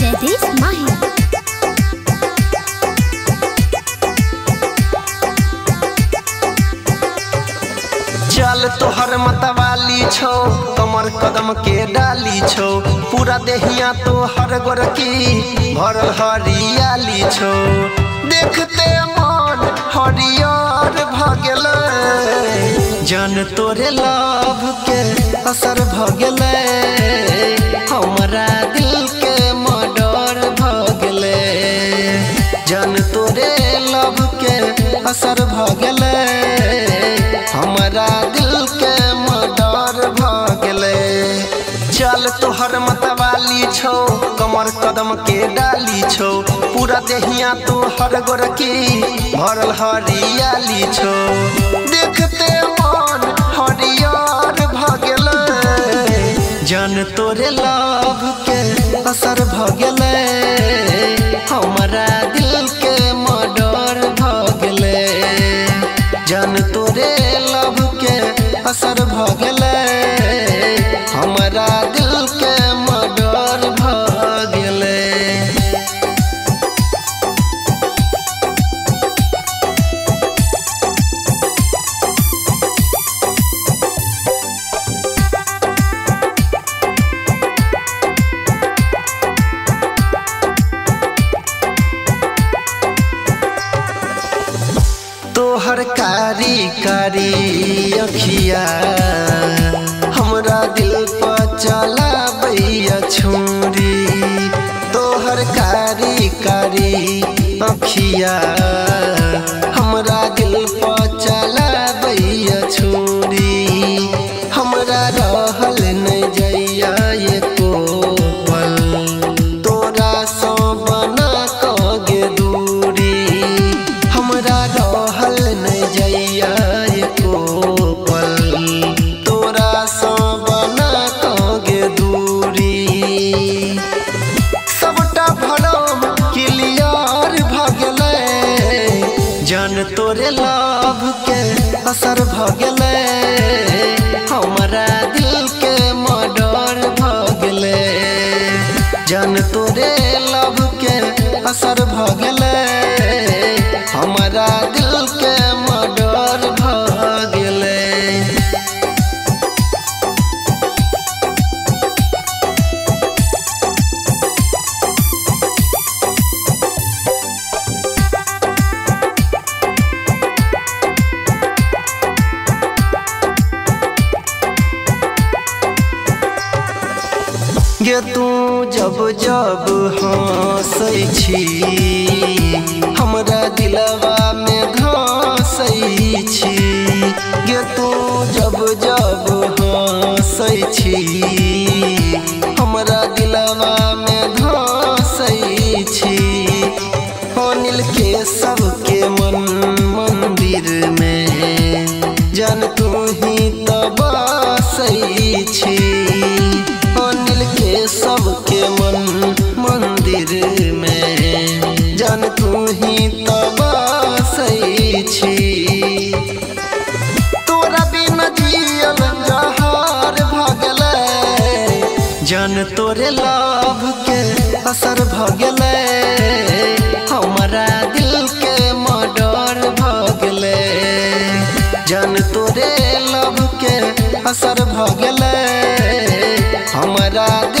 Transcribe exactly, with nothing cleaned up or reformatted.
जैदेद माहिर चल तोहर मतवाली छो कमर कदम के डाली छो पूरा देहिया तोहर गोरकी भरल हरियाली छो देखते मन हरियर भगल जान तोरे लाभ के असर भगल हमरा दिल के मडर भगल जान तोरे लाभ के असर भगल हमरा दिल के मडर भगले चल तोहर मतवाली छो कमर कदम के डाली छो पूरा देहिया तोहर गोरकी भरल हरियाली छो देखते मन हरियर भगल जान तोरे लाभ के असर भगल हमरा दिल के मडर भगल जान तोरे असर भगले हमरा दिल के मडर भगले तोहर कारी कारी अखिया हमरा दिल पर चला बैया छुरी तोहर कारी कारी अखिया हमरा दिल पर चला बैया छुरी हमरा रहल नहीं जइया एको पल तोरा सो बना कगे दूरी हमरा जान तोरे लाभ के असर भगले हमरा दिल के मडर भगले जान तोरे लाभ के असर भगले हमरा दिल के मडर भगले गे तू जब जब हँसै छी हमरा दिलवा में घसै छी गे तू जब जब हँसै छी हमरा दिलवा में घसै छी अनिल के सबके मन मंदिर में जान तू ही त बसै छी सबके मन मंदिर में जान तू ही त बसै छी तोरा बिना जियल जहार भगले जान तोरे लाभ के असर भगले हमरा दिल के मडर भगले जान तोरे लाभ के असर भगले हमरा